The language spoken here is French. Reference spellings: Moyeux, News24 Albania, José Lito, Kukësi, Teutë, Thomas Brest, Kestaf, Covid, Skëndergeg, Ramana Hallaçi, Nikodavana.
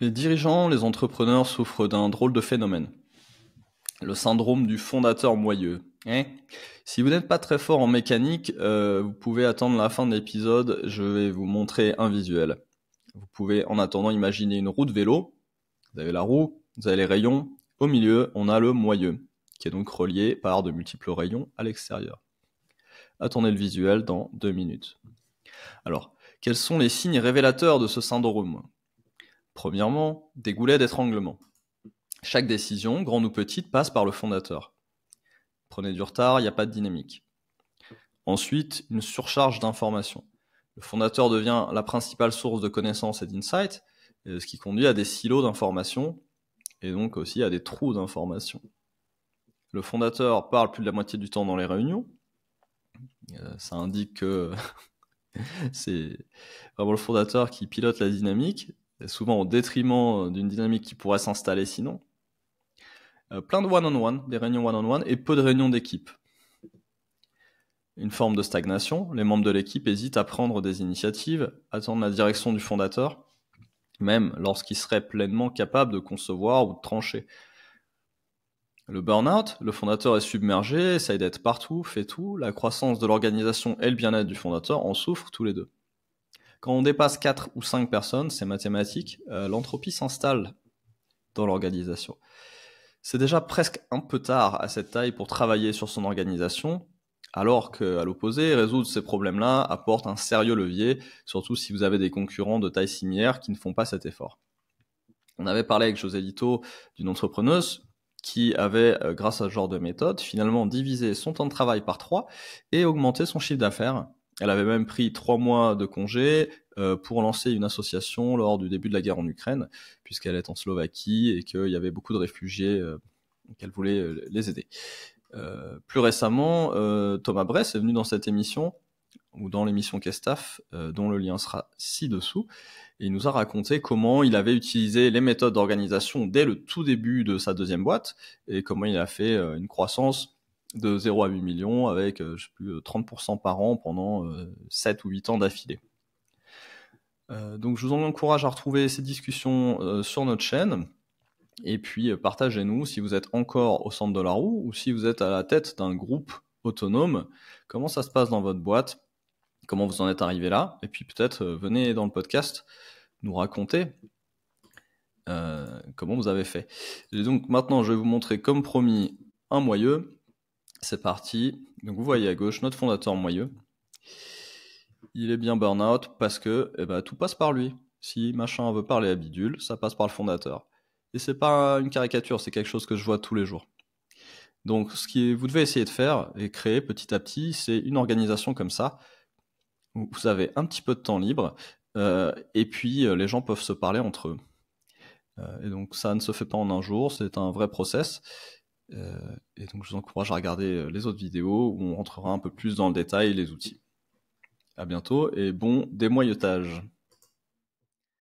Les dirigeants, les entrepreneurs souffrent d'un drôle de phénomène. Le syndrome du fondateur moyeux. Si vous n'êtes pas très fort en mécanique, vous pouvez attendre la fin de l'épisode, je vais vous montrer un visuel. Vous pouvez en attendant imaginer une roue de vélo. Vous avez la roue, vous avez les rayons. Au milieu, on a le moyeu, qui est donc relié par de multiples rayons à l'extérieur. Attendez le visuel dans 2 minutes. Alors, quels sont les signes révélateurs de ce syndrome ? Premièrement, des goulets d'étranglement. Chaque décision, grande ou petite, passe par le fondateur. Prenez du retard, il n'y a pas de dynamique. Ensuite, une surcharge d'informations. Le fondateur devient la principale source de connaissances et d'insights, ce qui conduit à des silos d'informations et donc aussi à des trous d'informations. Le fondateur parle plus de la moitié du temps dans les réunions. Ça indique que c'est vraiment le fondateur qui pilote la dynamique, souvent au détriment d'une dynamique qui pourrait s'installer sinon. Plein de one-on-one, des réunions one-on-one et peu de réunions d'équipe. Une forme de stagnation, les membres de l'équipe hésitent à prendre des initiatives, attendent la direction du fondateur, même lorsqu'ils seraient pleinement capables de concevoir ou de trancher. Le burn-out, le fondateur est submergé, essaye d'être partout, fait tout, la croissance de l'organisation et le bien-être du fondateur en souffrent tous les deux. Quand on dépasse 4 ou 5 personnes, c'est mathématique, l'entropie s'installe dans l'organisation. C'est déjà presque un peu tard à cette taille pour travailler sur son organisation, alors qu'à l'opposé, résoudre ces problèmes-là apporte un sérieux levier, surtout si vous avez des concurrents de taille similaire qui ne font pas cet effort. On avait parlé avec José Lito d'une entrepreneuse qui avait, grâce à ce genre de méthode, finalement divisé son temps de travail par 3 et augmenté son chiffre d'affaires. Elle avait même pris 3 mois de congé pour lancer une association lors du début de la guerre en Ukraine, puisqu'elle est en Slovaquie et qu'il y avait beaucoup de réfugiés qu'elle voulait les aider. Plus récemment, Thomas Brest est venu dans cette émission, ou dans l'émission Kestaf, dont le lien sera ci-dessous, et il nous a raconté comment il avait utilisé les méthodes d'organisation dès le tout début de sa 2e boîte, et comment il a fait une croissance de 0 à 8 millions avec 30% par an pendant 7 ou 8 ans d'affilée. Donc je vous encourage à retrouver ces discussions sur notre chaîne et puis partagez-nous si vous êtes encore au centre de la roue ou si vous êtes à la tête d'un groupe autonome, comment ça se passe dans votre boîte, comment vous en êtes arrivé là et puis peut-être venez dans le podcast nous raconter comment vous avez fait. Et donc maintenant je vais vous montrer comme promis un moyeu. C'est parti, donc vous voyez à gauche notre fondateur moyeux, il est bien burn-out parce que tout passe par lui. Si machin veut parler à bidule, ça passe par le fondateur. Et c'est pas une caricature, c'est quelque chose que je vois tous les jours. Donc ce que vous devez essayer de faire et créer petit à petit, c'est une organisation comme ça, où vous avez un petit peu de temps libre, et puis les gens peuvent se parler entre eux. Et donc ça ne se fait pas en un jour, c'est un vrai process. Et donc je vous encourage à regarder les autres vidéos où on rentrera un peu plus dans le détail les outils. À bientôt et bon démoyeutage.